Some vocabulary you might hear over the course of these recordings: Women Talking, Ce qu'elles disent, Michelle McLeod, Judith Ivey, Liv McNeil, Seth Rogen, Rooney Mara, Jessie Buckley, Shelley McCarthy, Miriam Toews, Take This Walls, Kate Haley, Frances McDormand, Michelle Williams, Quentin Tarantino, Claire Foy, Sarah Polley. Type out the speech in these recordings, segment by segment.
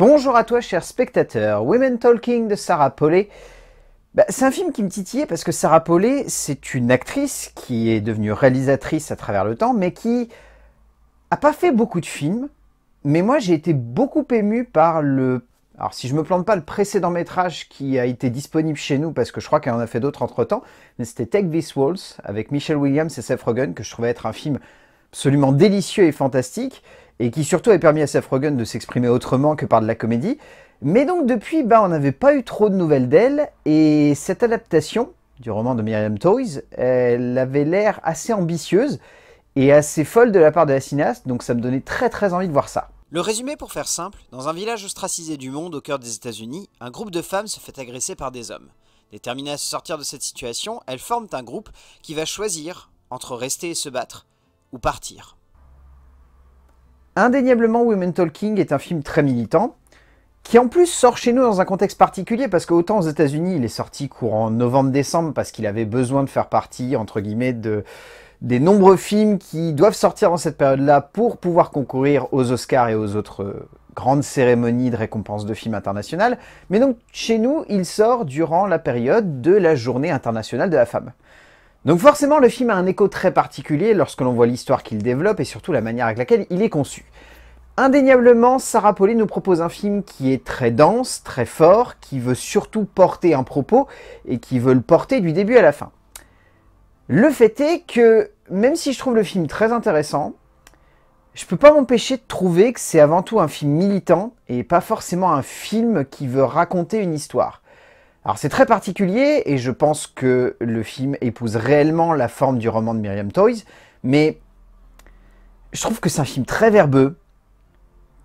Bonjour à toi, chers spectateurs. Women Talking de Sarah Polley. C'est un film qui me titillait parce que Sarah Polley, c'est une actrice qui est devenue réalisatrice à travers le temps, mais qui n'a pas fait beaucoup de films. Mais moi, j'ai été beaucoup ému par le... Alors, si je ne me plante pas, le précédent métrage qui a été disponible chez nous, parce que je crois qu'elle en a fait d'autres entre-temps, mais c'était Take This Walls, avec Michelle Williams et Seth Rogen, que je trouvais être un film absolument délicieux et fantastique, et qui surtout a permis à Seth Rogen de s'exprimer autrement que par de la comédie. Mais donc depuis, on n'avait pas eu trop de nouvelles d'elle, et cette adaptation du roman de Miriam Toews, elle avait l'air assez ambitieuse et assez folle de la part de la cinéaste, donc ça me donnait très envie de voir ça. Le résumé pour faire simple, dans un village ostracisé du monde au cœur des États-Unis, un groupe de femmes se fait agresser par des hommes. Déterminées à se sortir de cette situation, elles forment un groupe qui va choisir entre rester et se battre, ou partir. Indéniablement, Women Talking est un film très militant, qui en plus sort chez nous dans un contexte particulier, parce qu'autant aux États-Unis il est sorti courant novembre-décembre, parce qu'il avait besoin de faire partie, entre guillemets, des nombreux films qui doivent sortir dans cette période-là pour pouvoir concourir aux Oscars et aux autres grandes cérémonies de récompense de films internationales. Mais donc, chez nous, il sort durant la période de la Journée internationale de la femme. Donc forcément, le film a un écho très particulier lorsque l'on voit l'histoire qu'il développe et surtout la manière avec laquelle il est conçu. Indéniablement, Sarah Polley nous propose un film qui est très dense, très fort, qui veut surtout porter un propos et qui veut le porter du début à la fin. Le fait est que, même si je trouve le film très intéressant, je peux pas m'empêcher de trouver que c'est avant tout un film militant et pas forcément un film qui veut raconter une histoire. Alors c'est très particulier et je pense que le film épouse réellement la forme du roman de Miriam Toews, mais je trouve que c'est un film très verbeux,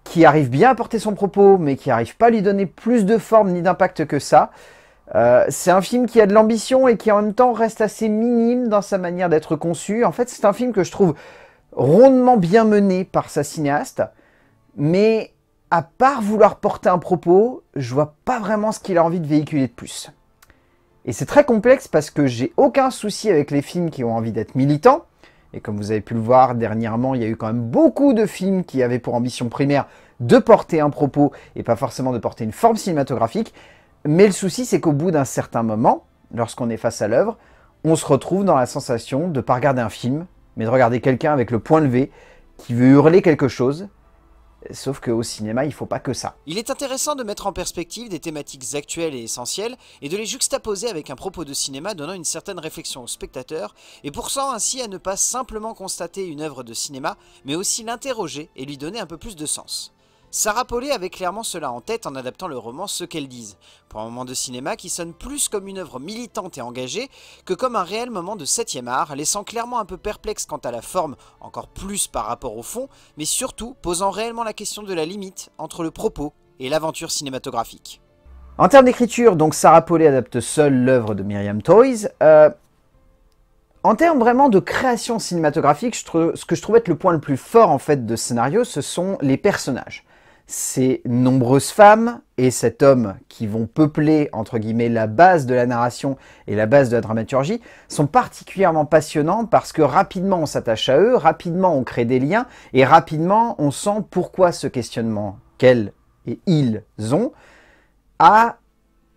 qui arrive bien à porter son propos, mais qui n'arrive pas à lui donner plus de forme ni d'impact que ça. C'est un film qui a de l'ambition et qui en même temps reste assez minime dans sa manière d'être conçu. En fait, c'est un film que je trouve rondement bien mené par sa cinéaste, mais... à part vouloir porter un propos, je vois pas vraiment ce qu'il a envie de véhiculer de plus. Et c'est très complexe parce que j'ai aucun souci avec les films qui ont envie d'être militants. Et comme vous avez pu le voir dernièrement, il y a eu quand même beaucoup de films qui avaient pour ambition primaire de porter un propos et pas forcément de porter une forme cinématographique. Mais le souci, c'est qu'au bout d'un certain moment, lorsqu'on est face à l'œuvre, on se retrouve dans la sensation de ne pas regarder un film, mais de regarder quelqu'un avec le poing levé qui veut hurler quelque chose. Sauf qu'au cinéma, il faut pas que ça. Il est intéressant de mettre en perspective des thématiques actuelles et essentielles et de les juxtaposer avec un propos de cinéma donnant une certaine réflexion au spectateur et poussant ainsi à ne pas simplement constater une œuvre de cinéma, mais aussi l'interroger et lui donner un peu plus de sens. Sarah Polley avait clairement cela en tête en adaptant le roman Ce qu'elles disent, pour un moment de cinéma qui sonne plus comme une œuvre militante et engagée que comme un réel moment de 7e art, laissant clairement un peu perplexe quant à la forme, encore plus par rapport au fond, mais surtout posant réellement la question de la limite entre le propos et l'aventure cinématographique. En termes d'écriture, donc Sarah Polley adapte seule l'œuvre de Miriam Toews. En termes vraiment de création cinématographique, ce que je trouve être le point le plus fort en fait de ce scénario, ce sont les personnages. Ces nombreuses femmes et cet homme qui vont peupler, entre guillemets, la base de la narration et la base de la dramaturgie sont particulièrement passionnants parce que rapidement on s'attache à eux, rapidement on crée des liens et rapidement on sent pourquoi ce questionnement qu'elles et ils ont a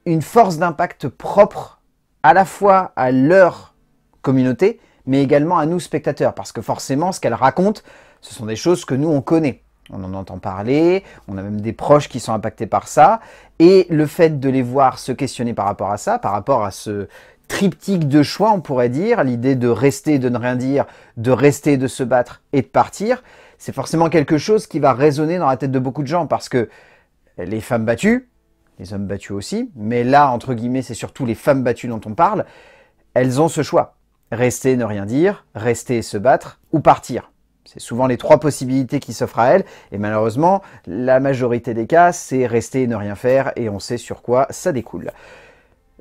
une force d'impact propre à la fois à leur communauté mais également à nous spectateurs parce que forcément ce qu'elles racontent ce sont des choses que nous on connaît. On en entend parler, on a même des proches qui sont impactés par ça, et le fait de les voir se questionner par rapport à ça, par rapport à ce triptyque de choix, on pourrait dire, l'idée de rester et de ne rien dire, de rester et de se battre et de partir, c'est forcément quelque chose qui va résonner dans la tête de beaucoup de gens, parce que les femmes battues, les hommes battus aussi, mais là, entre guillemets, c'est surtout les femmes battues dont on parle, elles ont ce choix, rester et ne rien dire, rester et se battre, ou partir. C'est souvent les trois possibilités qui s'offrent à elle, et malheureusement, la majorité des cas, c'est rester et ne rien faire, et on sait sur quoi ça découle.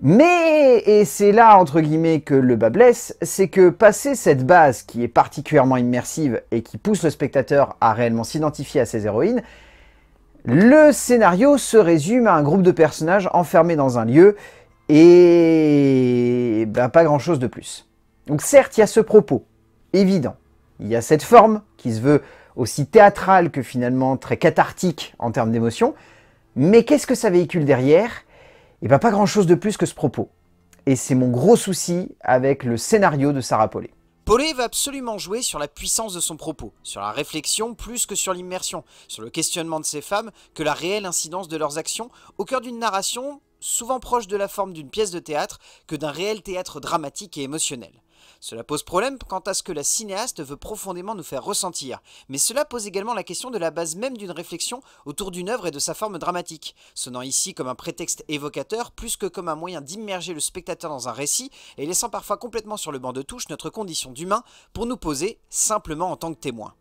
Mais, et c'est là, entre guillemets, que le bas blesse, c'est que passer cette base qui est particulièrement immersive et qui pousse le spectateur à réellement s'identifier à ses héroïnes, le scénario se résume à un groupe de personnages enfermés dans un lieu, et pas grand-chose de plus. Donc certes, il y a ce propos, évident. Il y a cette forme qui se veut aussi théâtrale que finalement très cathartique en termes d'émotion, Mais qu'est-ce que ça véhicule derrière? Eh bien, pas grand-chose de plus que ce propos. Et c'est mon gros souci avec le scénario de Sarah Polley. Polley va absolument jouer sur la puissance de son propos, sur la réflexion plus que sur l'immersion, sur le questionnement de ces femmes que la réelle incidence de leurs actions, au cœur d'une narration souvent proche de la forme d'une pièce de théâtre que d'un réel théâtre dramatique et émotionnel. Cela pose problème quant à ce que la cinéaste veut profondément nous faire ressentir, mais cela pose également la question de la base même d'une réflexion autour d'une œuvre et de sa forme dramatique, sonnant ici comme un prétexte évocateur plus que comme un moyen d'immerger le spectateur dans un récit et laissant parfois complètement sur le banc de touche notre condition d'humain pour nous poser simplement en tant que témoin.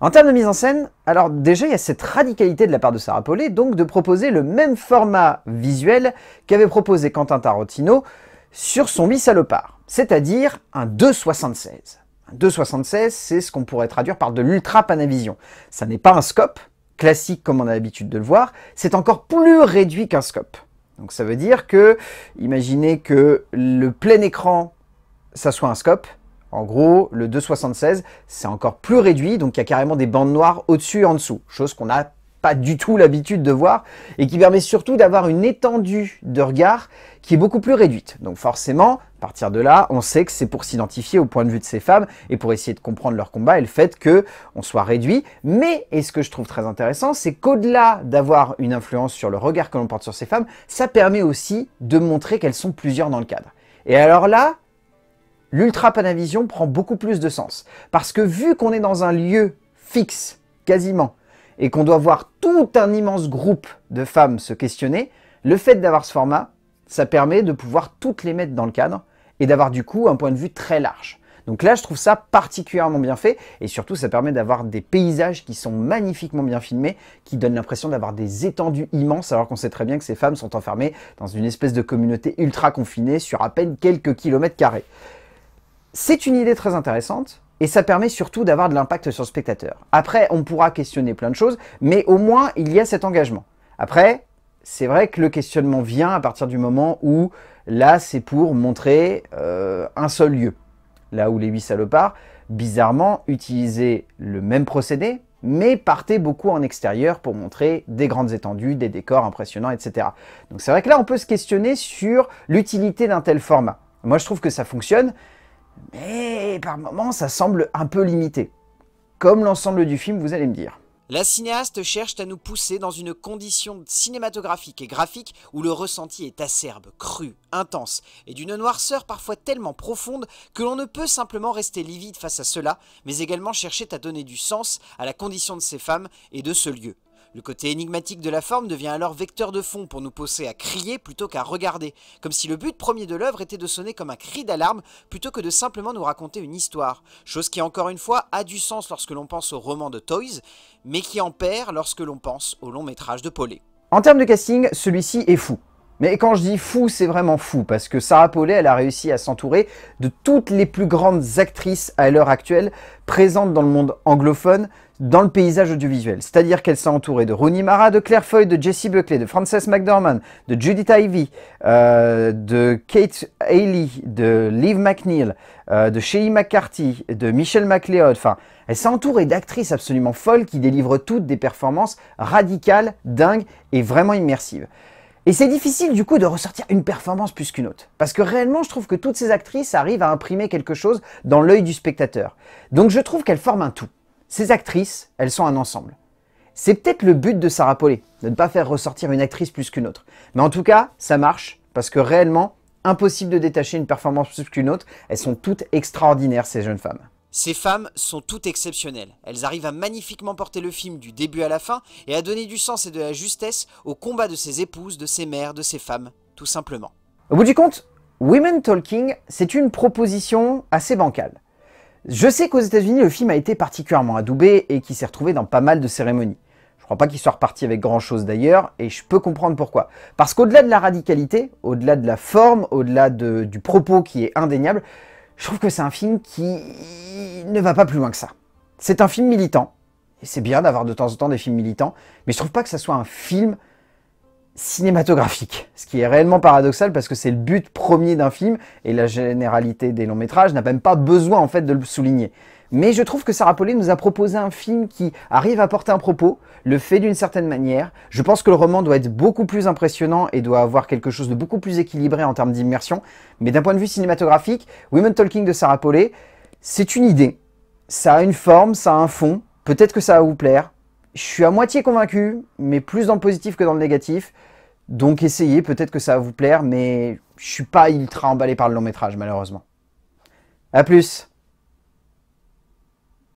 En termes de mise en scène, alors déjà il y a cette radicalité de la part de Sarah Polley, donc de proposer le même format visuel qu'avait proposé Quentin Tarantino sur son Mi Salopard, c'est-à-dire un 2,76. Un 2,76, c'est ce qu'on pourrait traduire par de l'ultra-panavision. Ça n'est pas un scope, classique comme on a l'habitude de le voir, c'est encore plus réduit qu'un scope. Donc ça veut dire que, imaginez que le plein écran, ça soit un scope. En gros, le 2,76, c'est encore plus réduit, donc il y a carrément des bandes noires au-dessus et en dessous, chose qu'on n'a pas du tout l'habitude de voir, et qui permet surtout d'avoir une étendue de regard qui est beaucoup plus réduite. Donc forcément, à partir de là, on sait que c'est pour s'identifier au point de vue de ces femmes, et pour essayer de comprendre leur combat et le fait qu'on soit réduit. Mais, et ce que je trouve très intéressant, c'est qu'au-delà d'avoir une influence sur le regard que l'on porte sur ces femmes, ça permet aussi de montrer qu'elles sont plusieurs dans le cadre. Et alors là, l'ultra-panavision prend beaucoup plus de sens. Parce que vu qu'on est dans un lieu fixe, quasiment, et qu'on doit voir tout un immense groupe de femmes se questionner, le fait d'avoir ce format, ça permet de pouvoir toutes les mettre dans le cadre et d'avoir du coup un point de vue très large. Donc là, je trouve ça particulièrement bien fait et surtout, ça permet d'avoir des paysages qui sont magnifiquement bien filmés, qui donnent l'impression d'avoir des étendues immenses alors qu'on sait très bien que ces femmes sont enfermées dans une espèce de communauté ultra confinée sur à peine quelques kilomètres carrés. C'est une idée très intéressante et ça permet surtout d'avoir de l'impact sur le spectateur. Après, on pourra questionner plein de choses, mais au moins, il y a cet engagement. Après, c'est vrai que le questionnement vient à partir du moment où, là, c'est pour montrer un seul lieu. Là où les 8 salopards, bizarrement, utilisaient le même procédé, mais partaient beaucoup en extérieur pour montrer des grandes étendues, des décors impressionnants, etc. Donc c'est vrai que là, on peut se questionner sur l'utilité d'un tel format. Moi, je trouve que ça fonctionne, mais par moments, ça semble un peu limité. Comme l'ensemble du film, vous allez me dire. La cinéaste cherche à nous pousser dans une condition cinématographique et graphique où le ressenti est acerbe, cru, intense, et d'une noirceur parfois tellement profonde que l'on ne peut simplement rester livide face à cela, mais également chercher à donner du sens à la condition de ces femmes et de ce lieu. Le côté énigmatique de la forme devient alors vecteur de fond pour nous pousser à crier plutôt qu'à regarder, comme si le but premier de l'œuvre était de sonner comme un cri d'alarme plutôt que de simplement nous raconter une histoire, chose qui encore une fois a du sens lorsque l'on pense au roman de Toews, mais qui en perd lorsque l'on pense au long métrage de Polley. En termes de casting, celui-ci est fou. Mais quand je dis fou, c'est vraiment fou, parce que Sarah Polley, elle a réussi à s'entourer de toutes les plus grandes actrices à l'heure actuelle présentes dans le monde anglophone, dans le paysage audiovisuel. C'est-à-dire qu'elle s'est entourée de Rooney Mara, de Claire Foy, de Jessie Buckley, de Frances McDormand, de Judith Ivey, de Kate Haley, de Liv McNeil, de Shelley McCarthy, de Michelle McLeod. Enfin, elle s'est entourée d'actrices absolument folles qui délivrent toutes des performances radicales, dingues et vraiment immersives. Et c'est difficile du coup de ressortir une performance plus qu'une autre. Parce que réellement, je trouve que toutes ces actrices arrivent à imprimer quelque chose dans l'œil du spectateur. Donc je trouve qu'elles forment un tout. Ces actrices, elles sont un ensemble. C'est peut-être le but de Sarah Polley, de ne pas faire ressortir une actrice plus qu'une autre. Mais en tout cas, ça marche, parce que réellement, impossible de détacher une performance plus qu'une autre. Elles sont toutes extraordinaires, ces jeunes femmes. Ces femmes sont toutes exceptionnelles. Elles arrivent à magnifiquement porter le film du début à la fin et à donner du sens et de la justesse au combat de ces épouses, de ces mères, de ces femmes, tout simplement. Au bout du compte, Women Talking, c'est une proposition assez bancale. Je sais qu'aux États-Unis, le film a été particulièrement adoubé et qu'il s'est retrouvé dans pas mal de cérémonies. Je ne crois pas qu'il soit reparti avec grand-chose d'ailleurs, et je peux comprendre pourquoi. Parce qu'au-delà de la radicalité, au-delà de la forme, au-delà du propos qui est indéniable, je trouve que c'est un film qui ne va pas plus loin que ça. C'est un film militant, et c'est bien d'avoir de temps en temps des films militants, mais je trouve pas que ça soit un film cinématographique, ce qui est réellement paradoxal parce que c'est le but premier d'un film, et la généralité des longs métrages n'a même pas besoin en fait de le souligner. Mais je trouve que Sarah Polley nous a proposé un film qui arrive à porter un propos, le fait d'une certaine manière. Je pense que le roman doit être beaucoup plus impressionnant et doit avoir quelque chose de beaucoup plus équilibré en termes d'immersion. Mais d'un point de vue cinématographique, Women Talking de Sarah Polley, c'est une idée. Ça a une forme, ça a un fond. Peut-être que ça va vous plaire. Je suis à moitié convaincu, mais plus dans le positif que dans le négatif. Donc essayez, peut-être que ça va vous plaire, mais je suis pas ultra emballé par le long métrage malheureusement. A plus!